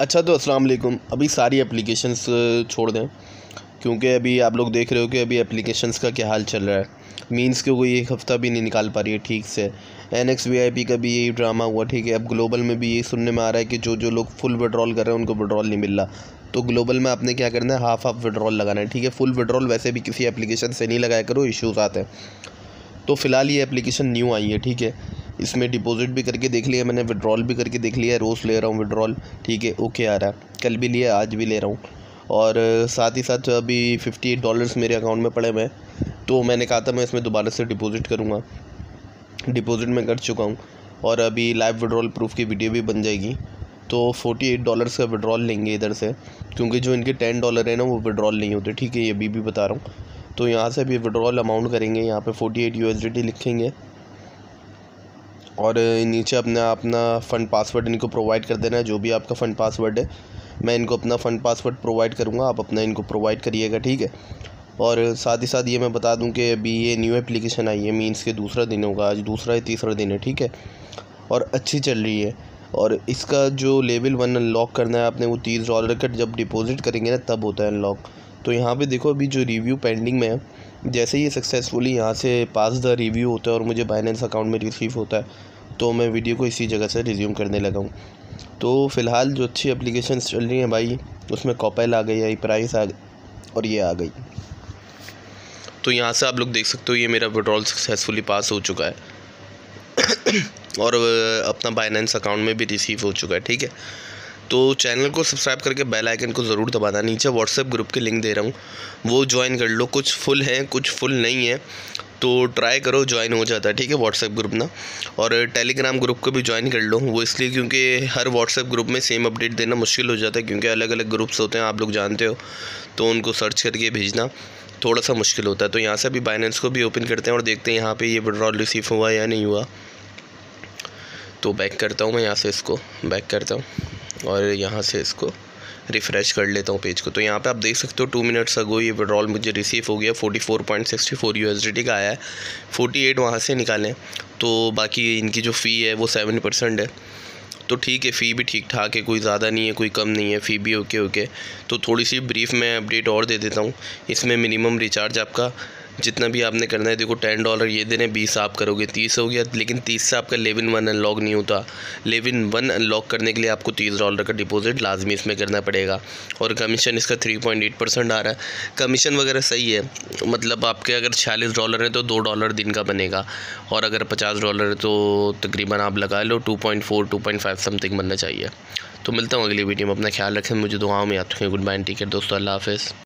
अच्छा तो अस्सलाम वालेकुम। अभी सारी एप्लीकेशंस छोड़ दें क्योंकि अभी आप लोग देख रहे हो कि अभी एप्लीकेशंस का क्या हाल चल रहा है। मीन्स कि कोई एक हफ़्ता भी नहीं निकाल पा रही है ठीक से। NXVIP का भी यही ड्रामा हुआ ठीक है। अब ग्लोबल में भी यही सुनने में आ रहा है कि जो जो लोग फुल विड्रॉल कर रहे हैं उनको विड्रॉल नहीं मिल रहा। तो ग्लोबल में आपने क्या करना है, हाफ हाफ विड्रॉल लगाना है ठीक है। फुल विड्रॉल वैसे भी किसी एप्लीकेशन से नहीं लगाया करो, इश्यूज़ आते हैं। तो फ़िलहाल ये एप्लीकेशन न्यू आई है ठीक है। इसमें डिपॉजिट भी करके देख लिया मैंने, विड्रॉल भी करके देख लिया है। रोज़ ले रहा हूँ विड्रॉल ठीक है, ओके आ रहा है। कल भी लिया, आज भी ले रहा हूँ। और साथ ही साथ अभी $58 मेरे अकाउंट में पड़े हुए हैं। तो मैंने कहा था मैं इसमें दोबारा से डिपॉजिट करूँगा, डिपॉजिट मैं कर चुका हूँ। और अभी लाइव विड्रॉल प्रूफ की वीडियो भी बन जाएगी। तो $48 का विड्रॉल लेंगे इधर से, क्योंकि जो इनके $10 है ना वो विड्रॉल नहीं होते ठीक है। ये अभी भी बता रहा हूँ। तो यहाँ से अभी विड्रॉल अमाउंट करेंगे, यहाँ पर $48 लिखेंगे और नीचे अपना फ़ंड पासवर्ड इनको प्रोवाइड कर देना है। जो भी आपका फ़ंड पासवर्ड है, मैं इनको अपना फ़ंड पासवर्ड प्रोवाइड करूँगा, आप अपना इनको प्रोवाइड करिएगा ठीक है। और साथ ही साथ ये मैं बता दूं कि अभी ये न्यू एप्लीकेशन आई है, मीन्स के दूसरा दिन होगा, आज दूसरा या तीसरा दिन है ठीक है। और अच्छी चल रही है। और इसका जो लेवल 1 अनलॉक करना है आपने, वो $30 का जब डिपॉजिट करेंगे ना तब होता है अनलॉक। तो यहाँ पे देखो अभी जो रिव्यू पेंडिंग में है, जैसे ही सक्सेसफुली यहाँ से पास द रिव्यू होता है और मुझे बाइनेंस अकाउंट में रिसीव होता है तो मैं वीडियो को इसी जगह से रिज्यूम करने लगा हूँ। तो फ़िलहाल जो अच्छी एप्लीकेशंस चल रही हैं भाई, उसमें कॉपेल आ गई, आई प्राइस आ गई और ये आ गई। तो यहाँ से आप लोग देख सकते हो ये मेरा विड्रॉल सक्सेसफुली पास हो चुका है और अपना बाइनेंस अकाउंट में भी रिसीव हो चुका है ठीक है। तो चैनल को सब्सक्राइब करके बेल आइकन को ज़रूर दबाना। नीचे व्हाट्सएप ग्रुप के लिंक दे रहा हूँ, वो ज्वाइन कर लो। कुछ फुल हैं, कुछ फुल नहीं है, तो ट्राई करो, ज्वाइन हो जाता है ठीक है व्हाट्सएप ग्रुप ना। और टेलीग्राम ग्रुप को भी ज्वाइन कर लो, वो इसलिए क्योंकि हर व्हाट्सएप ग्रुप में सेम अपडेट देना मुश्किल हो जाता है क्योंकि अलग अलग ग्रुप्स होते हैं, आप लोग जानते हो। तो उनको सर्च करके भेजना थोड़ा सा मुश्किल होता है। तो यहाँ से अभी बाइनेंस को भी ओपन करते हैं और देखते हैं यहाँ पर ये विड्रॉल रिसीव हुआ या नहीं हुआ। तो बैक करता हूँ मैं, यहाँ से इसको बैक करता हूँ और यहाँ से इसको रिफ़्रेश कर लेता हूँ पेज को। तो यहाँ पे आप देख सकते हो 2 मिनट्स अगो ये विड्रॉल मुझे रिसीव हो गया, $44.64 का आया है। 48 वहाँ से निकालें तो बाकी इनकी जो फ़ी है वो 7% है। तो ठीक है, फ़ी भी ठीक ठाक है, कोई ज़्यादा नहीं है कोई कम नहीं है, फ़ी भी ओके ओके। तो थोड़ी सी ब्रीफ में अपडेट और दे देता हूँ। इसमें मिनिमम रिचार्ज आपका जितना भी आपने करना है, देखो $10 ये देने, 20 आप करोगे 30 हो गया। लेकिन 30 से आपका लेवल 1 अनलॉक नहीं होता। लेवल 1 अनलॉक करने के लिए आपको $30 का डिपॉजिट लाजमी इसमें करना पड़ेगा। और कमीशन इसका 3.8% आ रहा है। कमीशन वगैरह सही है, मतलब आपके अगर $46 है तो $2 दिन का बनेगा, और अगर $50 है तो तकरीबन आप लगा लो 2.4-2.5 समथिंग बनना चाहिए। तो मिलता हूँ अगली वीडियो में, अपना ख्याल रखें, मुझे दुआओं में याद रखें। गुड बाय, टेक केयर दोस्तों, अल्लाह हाफिज़।